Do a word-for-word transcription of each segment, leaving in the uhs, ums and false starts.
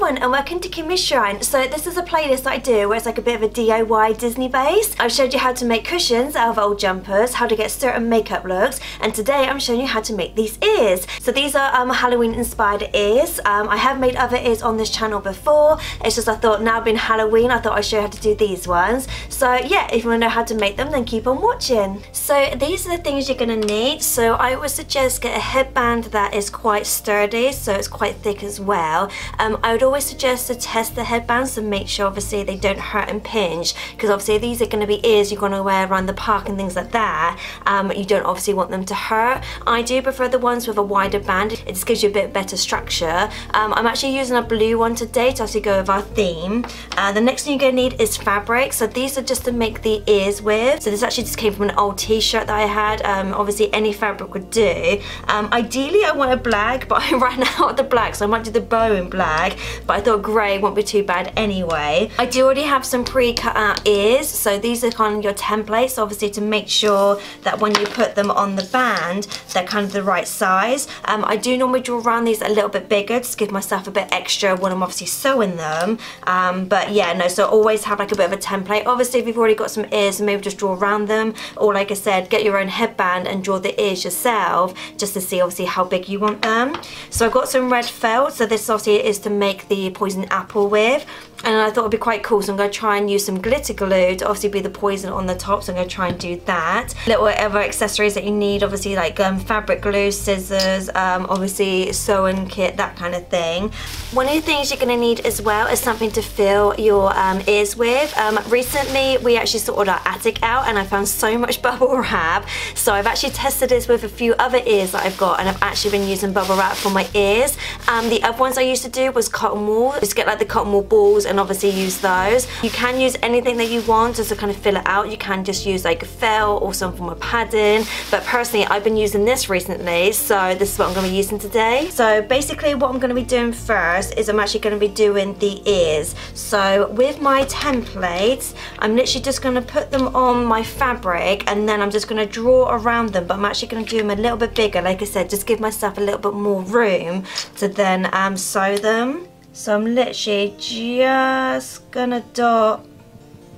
everyone and welcome to Kimmy's Shrine. So this is a playlist that I do where it's like a bit of a D I Y Disney base. I've showed you how to make cushions out of old jumpers, how to get certain makeup looks, and today I'm showing you how to make these ears. So these are um, Halloween inspired ears. Um, I have made other ears on this channel before. It's just I thought now being Halloween I thought I'd show you how to do these ones. So yeah, if you want to know how to make them then keep on watching. So these are the things you're going to need. So I would suggest get a headband that is quite sturdy, so it's quite thick as well. Um, I would always suggest to test the headbands to make sure obviously they don't hurt and pinch, because obviously these are going to be ears you're going to wear around the park and things like that. Um, you don't obviously want them to hurt. I do prefer the ones with a wider band, it just gives you a bit better structure. Um, I'm actually using a blue one today to obviously go with our theme. Uh, the next thing you're going to need is fabric, so these are just to make the ears with. So this actually just came from an old t-shirt that I had. Um, obviously any fabric would do. Um, ideally I want a black, but I ran out of the black, so I might do the bow in black, but I thought grey won't be too bad anyway. I do already have some pre-cut out ears, so these are kind of your templates obviously to make sure that when you put them on the band they're kind of the right size. Um, I do normally draw around these a little bit bigger just to give myself a bit extra when I'm obviously sewing them, um, but yeah, no, so always have like a bit of a template. Obviously if you've already got some ears maybe just draw around them, or like I said get your own headband and draw the ears yourself just to see obviously how big you want them. So I've got some red felt, so this is obviously is to make the poison apple with, and I thought it'd be quite cool, so I'm going to try and use some glitter glue to obviously be the poison on the top, so I'm going to try and do that. Little other accessories that you need obviously like um, fabric glue, scissors, um, obviously sewing kit, that kind of thing. One of the things you're going to need as well is something to fill your um, ears with. Um, recently we actually sorted our attic out and I found so much bubble wrap, so I've actually tested this with a few other ears that I've got, and I've actually been using bubble wrap for my ears. Um, the other ones I used to do was cotton wool, just get like the cotton wool balls and obviously use those. You can use anything that you want just to kind of fill it out. You can just use like a felt or some form of padding, but personally I've been using this recently, so this is what I'm going to be using today. So basically what I'm going to be doing first is I'm actually going to be doing the ears. So with my templates I'm literally just going to put them on my fabric and then I'm just going to draw around them, but I'm actually going to do them a little bit bigger, like I said, just give myself a little bit more room to then um, sew them. So I'm literally just gonna dot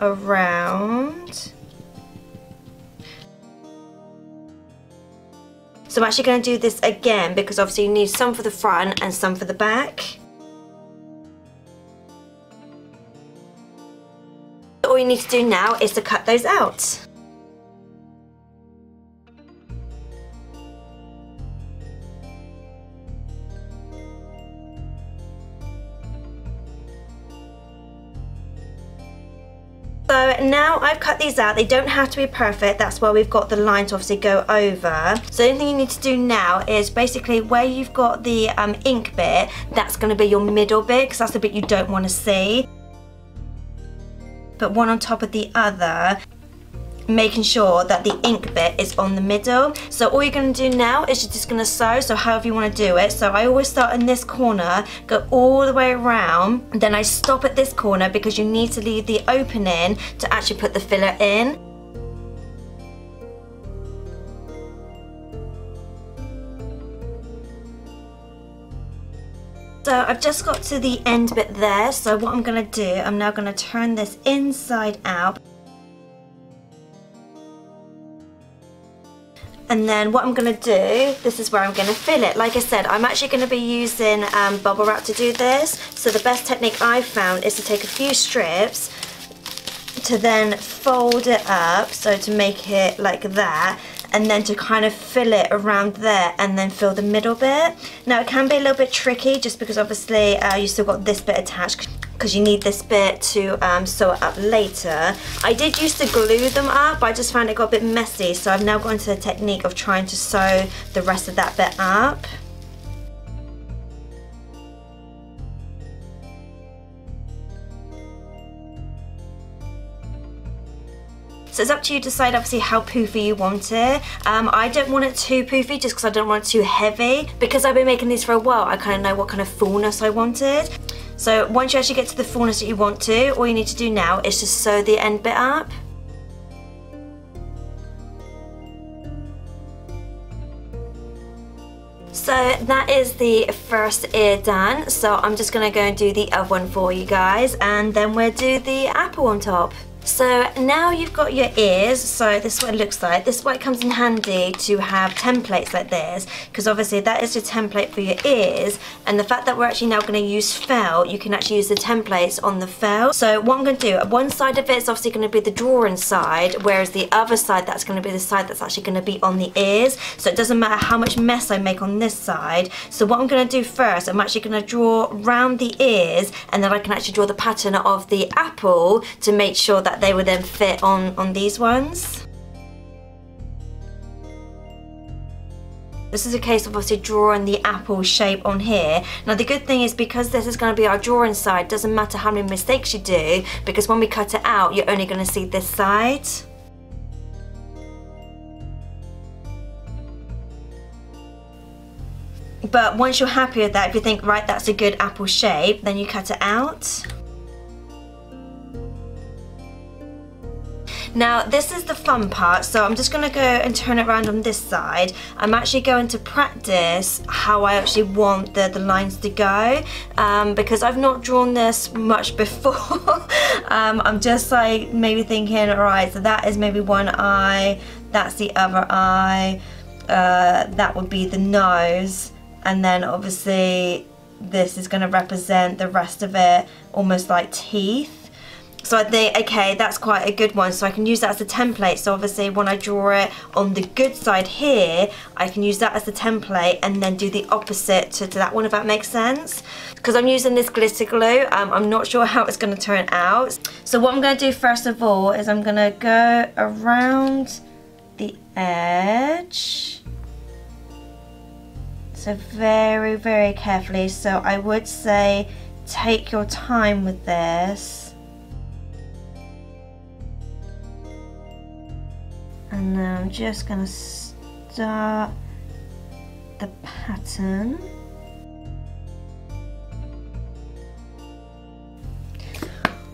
around. So I'm actually gonna do this again because obviously you need some for the front and some for the back. All you need to do now is to cut those out. So now I've cut these out, they don't have to be perfect, that's why we've got the line to obviously go over. So the only thing you need to do now is basically where you've got the um, ink bit, that's going to be your middle bit because that's the bit you don't want to see. Put one on top of the other, making sure that the ink bit is on the middle. So all you're going to do now is you're just going to sew, so however you want to do it. So I always start in this corner, go all the way around, and then I stop at this corner because you need to leave the opening to actually put the filler in. So I've just got to the end bit there, so what I'm going to do, I'm now going to turn this inside out. And then what I'm going to do, this is where I'm going to fill it. Like I said, I'm actually going to be using um, bubble wrap to do this. So the best technique I've found is to take a few strips to then fold it up, so to make it like that, and then to kind of fill it around there and then fill the middle bit. Now it can be a little bit tricky just because obviously uh, you've still got this bit attached, because you need this bit to um, sew it up later. I did used to glue them up, but I just found it got a bit messy, so I've now gone to the technique of trying to sew the rest of that bit up. So it's up to you to decide obviously how poofy you want it. Um, I don't want it too poofy just because I don't want it too heavy. Because I've been making these for a while, I kind of know what kind of fullness I wanted. So once you actually get to the fullness that you want to, all you need to do now is just sew the end bit up. So So that is the first ear done, so I'm just going to go and do the other one for you guys, and then we'll do the apple on top. So now you've got your ears, so this is what it looks like. This is why it comes in handy to have templates like this, because obviously that is your template for your ears, and the fact that we're actually now going to use felt, you can actually use the templates on the felt. So what I'm going to do, one side of it is obviously going to be the drawing side, whereas the other side, that's going to be the side that's actually going to be on the ears, so it doesn't matter how much mess I make on this side. So what I'm going to do first, I'm actually going to draw round the ears, and then I can actually draw the pattern of the apple to make sure that they would then fit on, on these ones. This is a case of obviously drawing the apple shape on here. Now the good thing is, because this is going to be our drawing side, doesn't matter how many mistakes you do, because when we cut it out, you're only going to see this side. But once you're happy with that, if you think, right, that's a good apple shape, then you cut it out. Now this is the fun part, so I'm just going to go and turn it around on this side. I'm actually going to practice how I actually want the, the lines to go, um, because I've not drawn this much before. um, I'm just like maybe thinking, alright, so that is maybe one eye, that's the other eye, uh, that would be the nose, and then obviously this is going to represent the rest of it, almost like teeth. So I think, okay, that's quite a good one, so I can use that as a template. So obviously when I draw it on the good side here, I can use that as the template and then do the opposite to, to that one, if that makes sense. Because I'm using this glitter glue, um, I'm not sure how it's going to turn out. So what I'm going to do first of all is I'm going to go around the edge. So very, very carefully, so I would say take your time with this. And now I'm just going to start the pattern.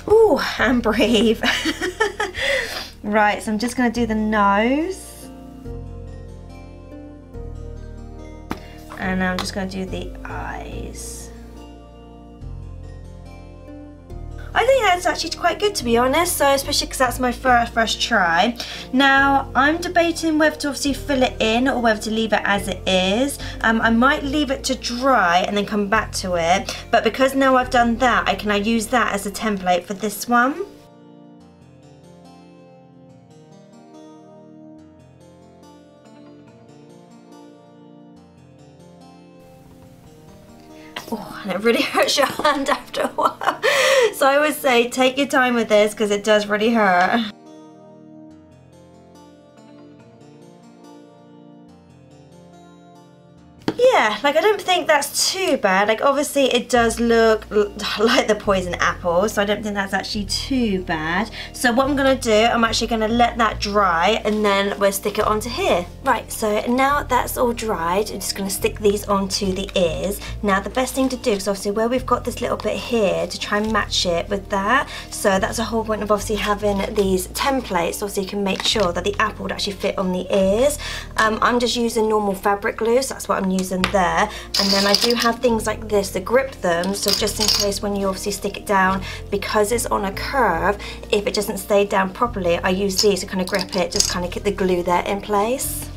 Ooh, and breathe. Right, so I'm just going to do the nose. And now I'm just going to do the eyes. I think that's actually quite good, to be honest, so especially because that's my first, first try. Now, I'm debating whether to obviously fill it in or whether to leave it as it is. Um, I might leave it to dry and then come back to it, but because now I've done that, I can now use that as a template for this one. Oh, and it really hurts your hand after a while. So I would say take your time with this, because it does really hurt. Yeah, like I don't think that's too bad. Like obviously it does look like the poison apple, so I don't think that's actually too bad. So what I'm going to do, I'm actually going to let that dry and then we'll stick it onto here. Right, so now that's all dried, I'm just going to stick these onto the ears. Now the best thing to do is obviously where we've got this little bit here, to try and match it with that. So that's the whole point of obviously having these templates, obviously you can make sure that the apple would actually fit on the ears. Um, I'm just using normal fabric glue, so that's what I'm using there, and then I do have things like this to grip them, so just in case when you obviously stick it down, because it's on a curve, if it doesn't stay down properly, I use these to kind of grip it, just kind of get the glue there in place.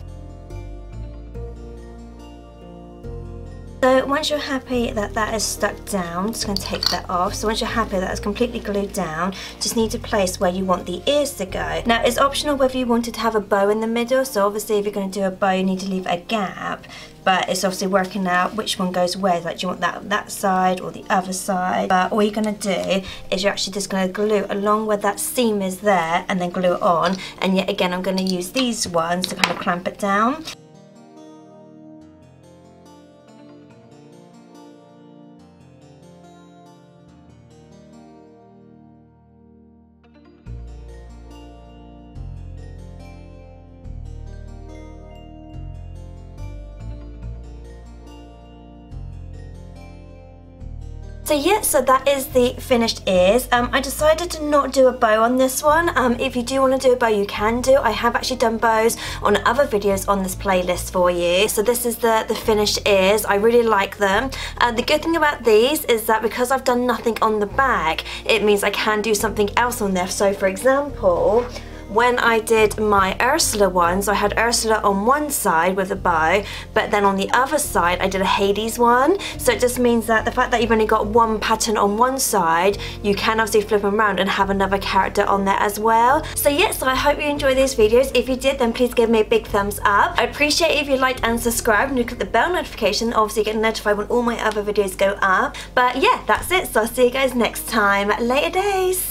So once you're happy that that is stuck down, I'm just going to take that off. So once you're happy that it's completely glued down, just need to place where you want the ears to go. Now it's optional whether you wanted to have a bow in the middle, so obviously if you're going to do a bow you need to leave a gap, but it's obviously working out which one goes where, like do you want that that side or the other side. But all you're going to do is you're actually just going to glue along where that seam is there and then glue it on, and yet again I'm going to use these ones to kind of clamp it down. So yeah, so that is the finished ears. Um, I decided to not do a bow on this one. Um, if you do want to do a bow, you can do. I have actually done bows on other videos on this playlist for you. So this is the, the finished ears. I really like them. Uh, the good thing about these is that because I've done nothing on the back, it means I can do something else on there. So for example, when I did my Ursula ones, I had Ursula on one side with a bow, but then on the other side I did a Hades one. So it just means that the fact that you've only got one pattern on one side, you can obviously flip them around and have another character on there as well. So yeah, so I hope you enjoy these videos. If you did, then please give me a big thumbs up. I appreciate it if you liked and subscribed and look at the bell notification. Obviously you get notified when all my other videos go up. But yeah, that's it. So I'll see you guys next time. Later days.